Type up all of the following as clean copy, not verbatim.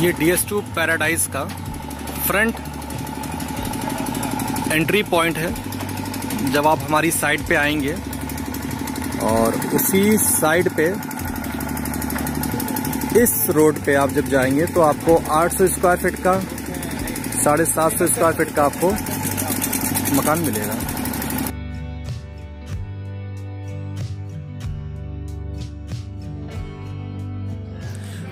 ये DH2 paradise का front entry point है। जब आप हमारी साइड पे आएंगे और उसी साइड पे इस रोड पे आप जब जाएंगे तो आपको 800 स्क्वायर फीट का 750 स्क्वायर फीट का आपको मकान मिलेगा।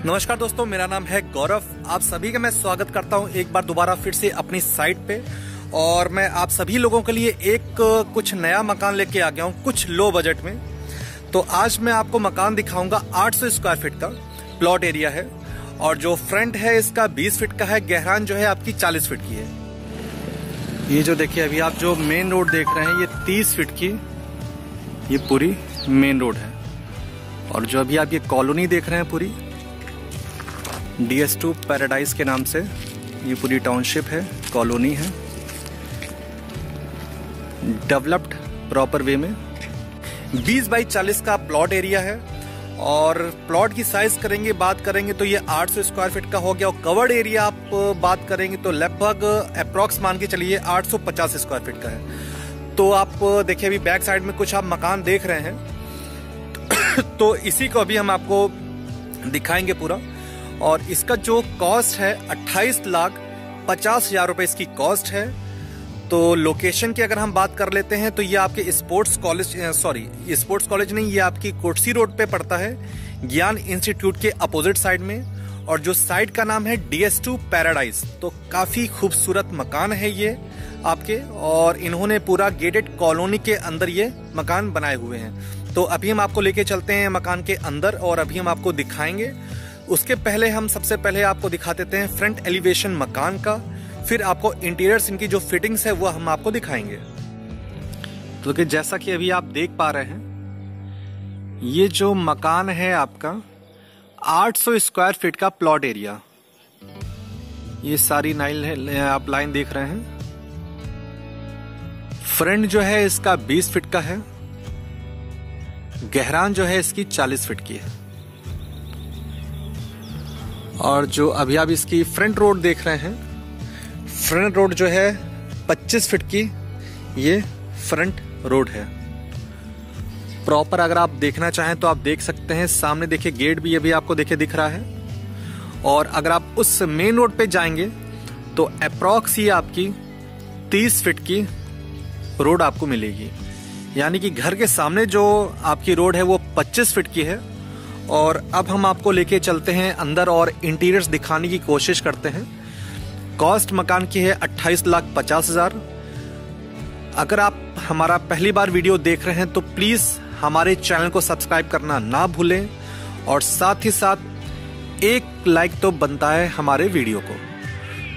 नमस्कार दोस्तों, मेरा नाम है गौरव। आप सभी का मैं स्वागत करता हूं एक बार दोबारा फिर से अपनी साइट पे, और मैं आप सभी लोगों के लिए एक कुछ नया मकान लेके आ गया हूं, कुछ लो बजट में। तो आज मैं आपको मकान दिखाऊंगा 800 स्क्वायर फीट का प्लॉट एरिया है, और जो फ्रंट है इसका 20 फीट का है, गहरान जो है आपकी 40 फीट की है। ये जो देखिए अभी आप जो मेन रोड देख रहे हैं ये 30 फीट की ये पूरी मेन रोड है, और जो अभी आप ये कॉलोनी देख रहे हैं पूरी DH2 पैराडाइज के नाम से ये पूरी टाउनशिप है, कॉलोनी है, डेवलप्ड प्रॉपर वे में। 20x40 का प्लॉट एरिया है, और प्लॉट की साइज करेंगे बात करेंगे तो ये 800 स्क्वायर फीट का हो गया, और कवर्ड एरिया आप बात करेंगे तो लगभग अप्रॉक्स मान के चलिए 850 स्क्वायर फीट का है। तो आप देखिए अभी बैक साइड में कुछ आप मकान देख रहे हैं तो इसी को अभी हम आपको दिखाएंगे पूरा, और इसका जो कॉस्ट है 28,50,000 रुपये इसकी कॉस्ट है। तो लोकेशन की अगर हम बात कर लेते हैं तो ये आपके स्पोर्ट्स कॉलेज नहीं, ये आपकी कुर्सी रोड पे पड़ता है, ज्ञान इंस्टीट्यूट के अपोजिट साइड में, और जो साइट का नाम है DH2 पैराडाइज। तो काफ़ी खूबसूरत मकान है ये आपके, और इन्होंने पूरा गेटेड कॉलोनी के अंदर ये मकान बनाए हुए हैं। तो अभी हम आपको लेके चलते हैं मकान के अंदर और अभी हम आपको दिखाएंगे। उसके पहले हम सबसे पहले आपको दिखा देते हैं फ्रंट एलिवेशन मकान का, फिर आपको इंटीरियर्स इनकी जो फिटिंग्स है वो हम आपको दिखाएंगे। तो जैसा कि अभी आप देख पा रहे हैं ये जो मकान है आपका 800 स्क्वायर फीट का प्लॉट एरिया, ये सारी नाइल आप लाइन देख रहे हैं। फ्रंट जो है इसका 20 फीट का है, गहरान जो है इसकी 40 फीट की है, और जो अभी आप इसकी फ्रंट रोड देख रहे हैं, फ्रंट रोड जो है 25 फीट की ये फ्रंट रोड है प्रॉपर। अगर आप देखना चाहें तो आप देख सकते हैं, सामने देखिए गेट भी अभी आपको देखिए दिख रहा है, और अगर आप उस मेन रोड पे जाएंगे तो अप्रॉक्स ये आपकी 30 फीट की रोड आपको मिलेगी, यानी कि घर के सामने जो आपकी रोड है वो 25 फीट की है। और अब हम आपको लेके चलते हैं अंदर और इंटीरियर्स दिखाने की कोशिश करते हैं। कॉस्ट मकान की है 28,50,000। अगर आप हमारा पहली बार वीडियो देख रहे हैं तो प्लीज़ हमारे चैनल को सब्सक्राइब करना ना भूलें, और साथ ही साथ एक लाइक तो बनता है हमारे वीडियो को।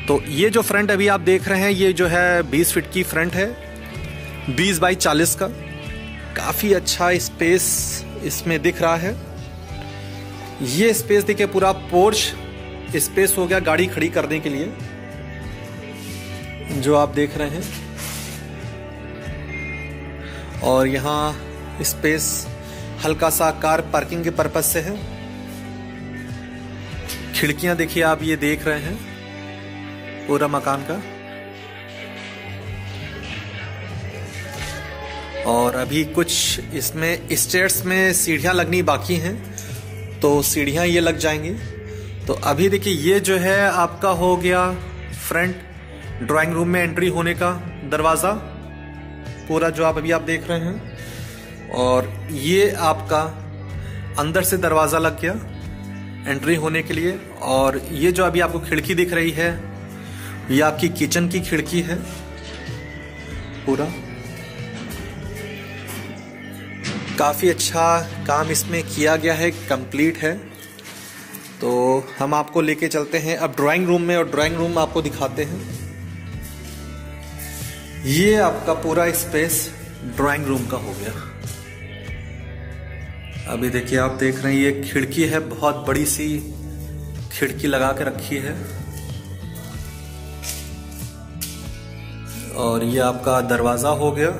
तो ये जो फ्रंट अभी आप देख रहे हैं ये जो है 20 फीट की फ्रंट है, 20x40 का, काफ़ी अच्छा स्पेस इसमें दिख रहा है। ये स्पेस देखिए पूरा पोर्च स्पेस हो गया गाड़ी खड़ी करने के लिए जो आप देख रहे हैं, और यहाँ स्पेस हल्का सा कार पार्किंग के पर्पज से है। खिड़कियाँ देखिए आप ये देख रहे हैं पूरा मकान का, और अभी कुछ इसमें स्टेयर्स में सीढ़ियाँ लगनी बाकी हैं तो सीढ़ियाँ ये लग जाएंगी। तो अभी देखिए ये जो है आपका हो गया फ्रंट ड्राइंग रूम में एंट्री होने का दरवाज़ा पूरा जो आप अभी आप देख रहे हैं, और ये आपका अंदर से दरवाज़ा लग गया एंट्री होने के लिए। और ये जो अभी आपको खिड़की दिख रही है ये आपकी किचन की खिड़की है पूरा, काफ़ी अच्छा काम इसमें किया गया है, कंप्लीट है। तो हम आपको लेके चलते हैं अब ड्राइंग रूम में, और ड्राइंग रूम आपको दिखाते हैं। ये आपका पूरा स्पेस ड्राइंग रूम का हो गया। अभी देखिए आप देख रहे हैं ये खिड़की है, बहुत बड़ी सी खिड़की लगा के रखी है, और ये आपका दरवाज़ा हो गया।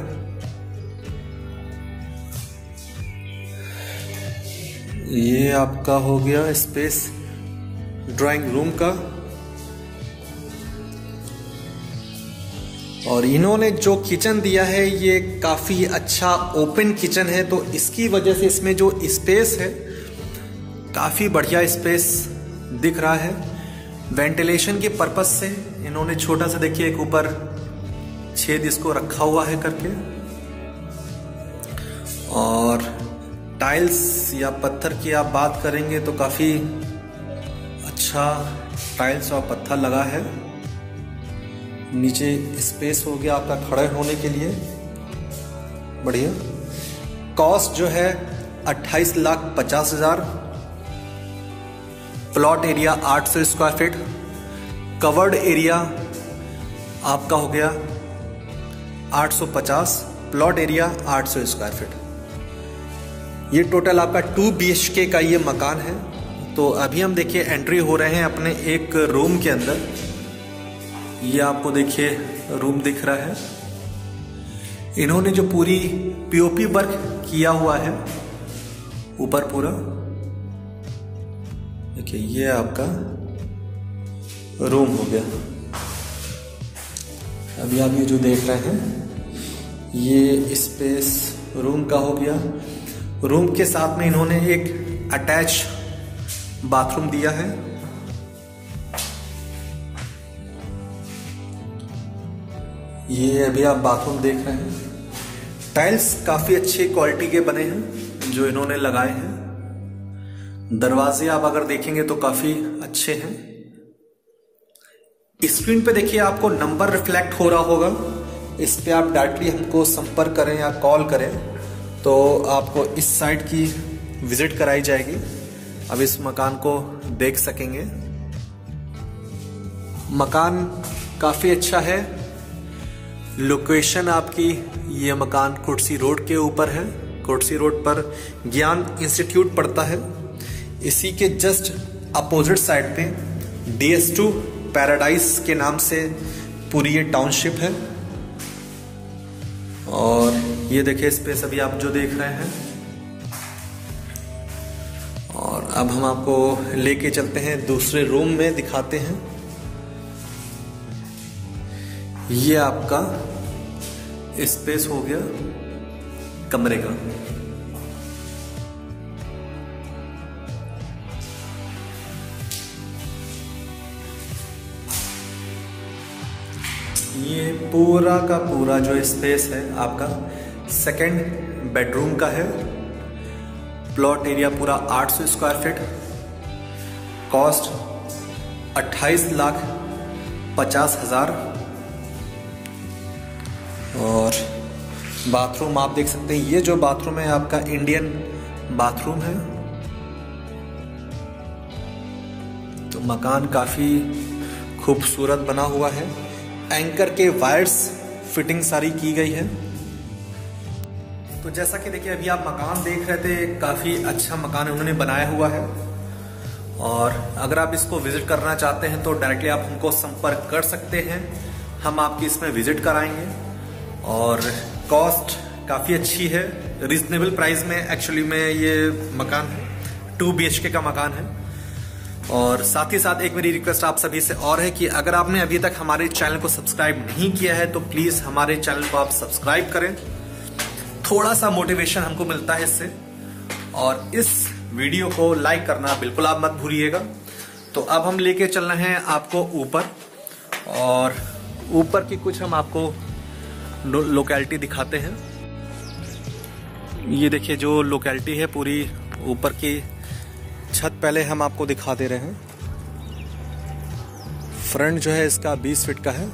ये आपका हो गया स्पेस ड्राइंग रूम का। और इन्होंने जो किचन दिया है ये काफ़ी अच्छा ओपन किचन है, तो इसकी वजह से इसमें जो स्पेस है काफ़ी बढ़िया स्पेस दिख रहा है। वेंटिलेशन के पर्पस से इन्होंने छोटा सा देखिए एक ऊपर छेद इसको रखा हुआ है करके, और टाइल्स या पत्थर की आप बात करेंगे तो काफ़ी अच्छा टाइल्स और पत्थर लगा है। नीचे स्पेस हो गया आपका खड़े होने के लिए, बढ़िया। कॉस्ट जो है 28,50,000। Plot area 800 square feet. Covered area आपका हो गया 850। Plot area 800 square feet. ये टोटल आपका 2 BHK का ये मकान है। तो अभी हम देखिए एंट्री हो रहे हैं अपने एक रूम के अंदर। ये आपको देखिए रूम दिख रहा है। इन्होंने जो पूरी पीओपी वर्क किया हुआ है ऊपर पूरा देखिए, ये आपका रूम हो गया। अभी आप ये जो देख रहे हैं ये स्पेस रूम का हो गया। रूम के साथ में इन्होंने एक अटैच बाथरूम दिया है। ये अभी आप बाथरूम देख रहे हैं। टाइल्स काफ़ी अच्छी क्वालिटी के बने हैं जो इन्होंने लगाए हैं। दरवाजे आप अगर देखेंगे तो काफ़ी अच्छे हैं। स्क्रीन पे देखिए आपको नंबर रिफ्लेक्ट हो रहा होगा, इस पे आप डायरेक्टली हमको संपर्क करें या कॉल करें तो आपको इस साइट की विजिट कराई जाएगी। अब इस मकान को देख सकेंगे। मकान काफ़ी अच्छा है। लोकेशन आपकी ये मकान कुर्सी रोड के ऊपर है। कुर्सी रोड पर ज्ञान इंस्टीट्यूट पड़ता है, इसी के जस्ट अपोजिट साइड पे DH2 पैराडाइस के नाम से पूरी ये टाउनशिप है। और ये देखिए स्पेस अभी आप जो देख रहे हैं। और अब हम आपको लेके चलते हैं दूसरे रूम में, दिखाते हैं। ये आपका स्पेस हो गया कमरे का। ये पूरा का पूरा जो स्पेस है आपका सेकंड बेडरूम का है। प्लॉट एरिया पूरा 800 स्क्वायर फीट। कॉस्ट 28,50,000। और बाथरूम आप देख सकते हैं, ये जो बाथरूम है आपका इंडियन बाथरूम है। तो मकान काफ़ी खूबसूरत बना हुआ है। एंकर के वायर्स फिटिंग सारी की गई है। तो जैसा कि देखिए अभी आप मकान देख रहे थे, काफ़ी अच्छा मकान उन्होंने बनाया हुआ है। और अगर आप इसको विज़िट करना चाहते हैं तो डायरेक्टली आप हमको संपर्क कर सकते हैं, हम आपकी इसमें विज़िट कराएंगे। और कॉस्ट काफ़ी अच्छी है, रिजनेबल प्राइस में एक्चुअली में ये मकान है, 2 BHK का मकान है। और साथ ही साथ एक मेरी रिक्वेस्ट आप सभी से और है कि अगर आपने अभी तक हमारे चैनल को सब्सक्राइब नहीं किया है तो प्लीज़ हमारे चैनल को आप सब्सक्राइब करें। थोड़ा सा मोटिवेशन हमको मिलता है इससे। और इस वीडियो को लाइक करना बिल्कुल आप मत भूलिएगा। तो अब हम लेके चल रहे हैं आपको ऊपर, और ऊपर की कुछ हम आपको लोकेलिटी दिखाते हैं। ये देखिए जो लोकेलिटी है पूरी ऊपर की छत पहले हम आपको दिखा दे रहे हैं। फ्रंट जो है इसका 20 फीट का है।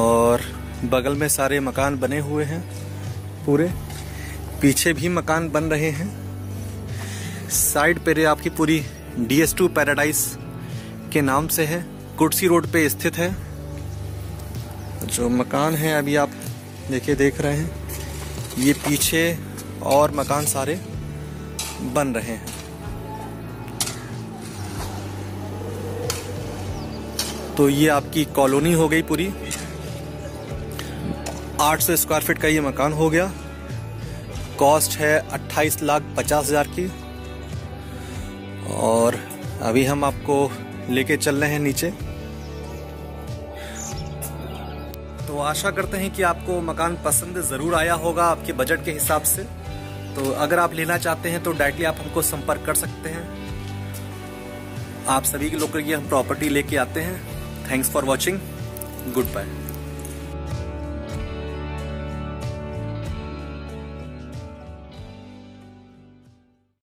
और बगल में सारे मकान बने हुए हैं पूरे, पीछे भी मकान बन रहे हैं। साइड पे आपकी पूरी DH2 पैराडाइस के नाम से है, कुर्सी रोड पे स्थित है। जो मकान है अभी आप देखिए देख रहे हैं, ये पीछे और मकान सारे बन रहे हैं। तो ये आपकी कॉलोनी हो गई पूरी। 800 स्क्वायर फीट का ये मकान हो गया। कॉस्ट है 28,50,000 की। और अभी हम आपको लेके चल रहे हैं नीचे। तो आशा करते हैं कि आपको मकान पसंद ज़रूर आया होगा आपके बजट के हिसाब से। तो अगर आप लेना चाहते हैं तो डायरेक्टली आप हमको संपर्क कर सकते हैं। आप सभी के लोग के लिए हम प्रॉपर्टी लेके आते हैं। Thanks for watching, good bye.